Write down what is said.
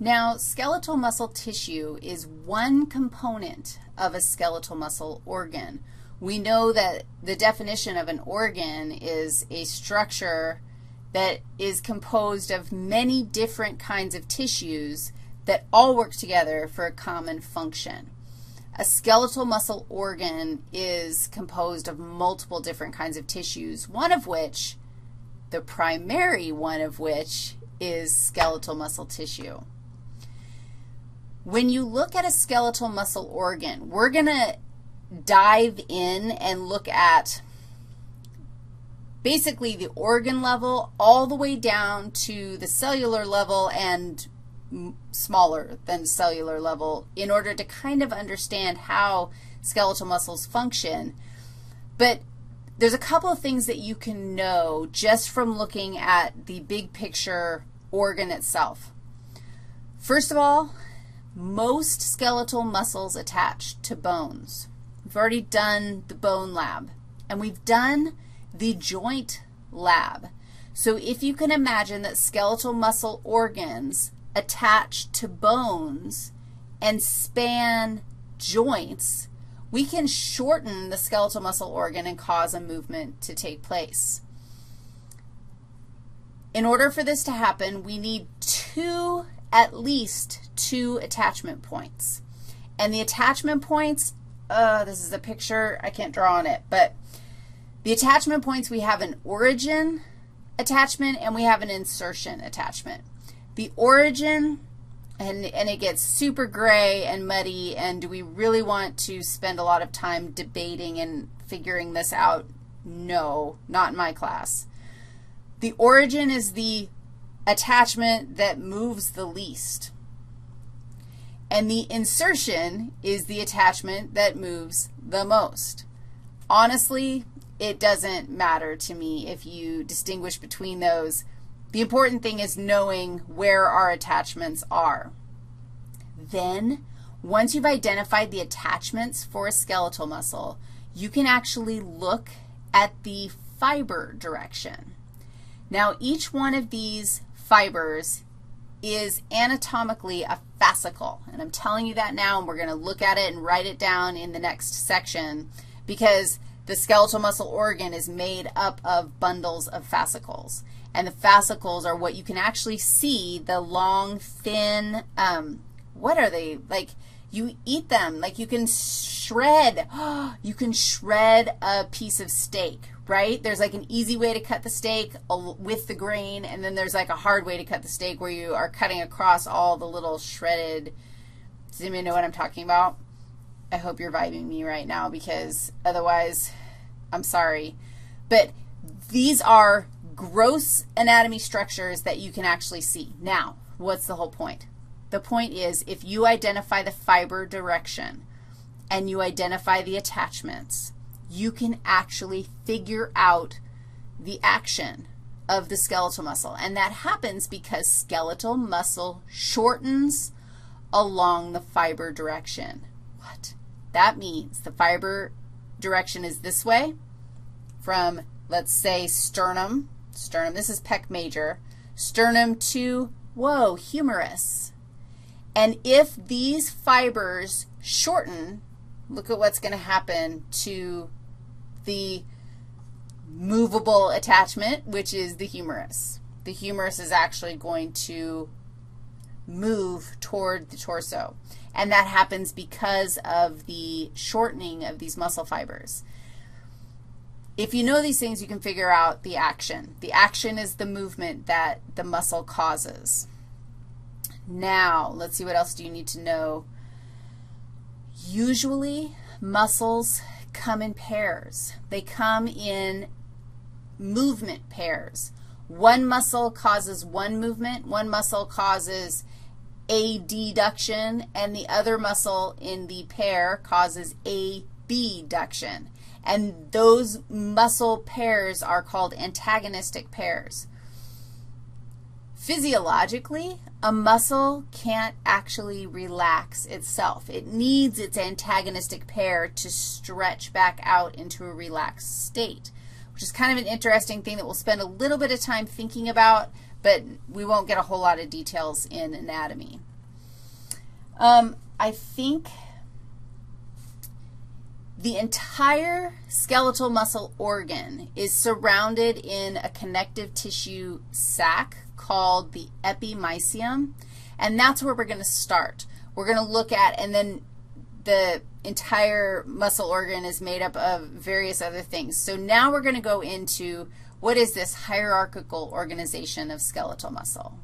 Now, skeletal muscle tissue is one component of a skeletal muscle organ. We know that the definition of an organ is a structure that is composed of many different kinds of tissues that all work together for a common function. A skeletal muscle organ is composed of multiple different kinds of tissues, one of which, the primary one of which, is skeletal muscle tissue. When you look at a skeletal muscle organ, we're going to dive in and look at basically the organ level all the way down to the cellular level and smaller than cellular level in order to kind of understand how skeletal muscles function. But there's a couple of things that you can know just from looking at the big picture organ itself. First of all, most skeletal muscles attach to bones. We've already done the bone lab, and we've done the joint lab. So if you can imagine that skeletal muscle organs attach to bones and span joints, we can shorten the skeletal muscle organ and cause a movement to take place. In order for this to happen, we need at least two attachment points. And the attachment points, this is a picture, I can't draw on it, but the attachment points, we have an origin attachment and we have an insertion attachment. The origin, and it gets super gray and muddy, and do we really want to spend a lot of time debating and figuring this out? No, not in my class. The origin is the attachment that moves the least, and the insertion is the attachment that moves the most. Honestly, it doesn't matter to me if you distinguish between those. The important thing is knowing where our attachments are. Then, once you've identified the attachments for a skeletal muscle, you can actually look at the fiber direction. Now, each one of these fibers is anatomically a fascicle, and I'm telling you that now, and we're going to look at it and write it down in the next section because the skeletal muscle organ is made up of bundles of fascicles. And the fascicles are what you can actually see, the long, thin, what are they? Like, you eat them. Like, you can shred. You can shred a piece of steak, right? There's like an easy way to cut the steak with the grain, and then there's like a hard way to cut the steak where you are cutting across all the little shredded. Does anybody know what I'm talking about? I hope you're vibing me right now because otherwise, I'm sorry. But these are gross anatomy structures that you can actually see. Now, what's the whole point? The point is if you identify the fiber direction and you identify the attachments, you can actually figure out the action of the skeletal muscle. And that happens because skeletal muscle shortens along the fiber direction. What? That means the fiber direction is this way from, let's say, sternum, this is pec major, sternum to, whoa, humerus. And if these fibers shorten, look at what's going to happen to the movable attachment, which is the humerus. The humerus is actually going to move toward the torso, and that happens because of the shortening of these muscle fibers. If you know these things, you can figure out the action. The action is the movement that the muscle causes. Now, let's see, what else do you need to know? Usually, muscles come in pairs. They come in movement pairs. One muscle causes one movement. One muscle causes adduction, and the other muscle in the pair causes abduction. And those muscle pairs are called antagonistic pairs. Physiologically, a muscle can't actually relax itself. It needs its antagonistic pair to stretch back out into a relaxed state, which is kind of an interesting thing that we'll spend a little bit of time thinking about, but we won't get a whole lot of details in anatomy. I think the entire skeletal muscle organ is surrounded in a connective tissue sac called the epimysium, and that's where we're going to start. We're going to look at, and then the entire muscle organ is made up of various other things. So now we're going to go into what is this hierarchical organization of skeletal muscle.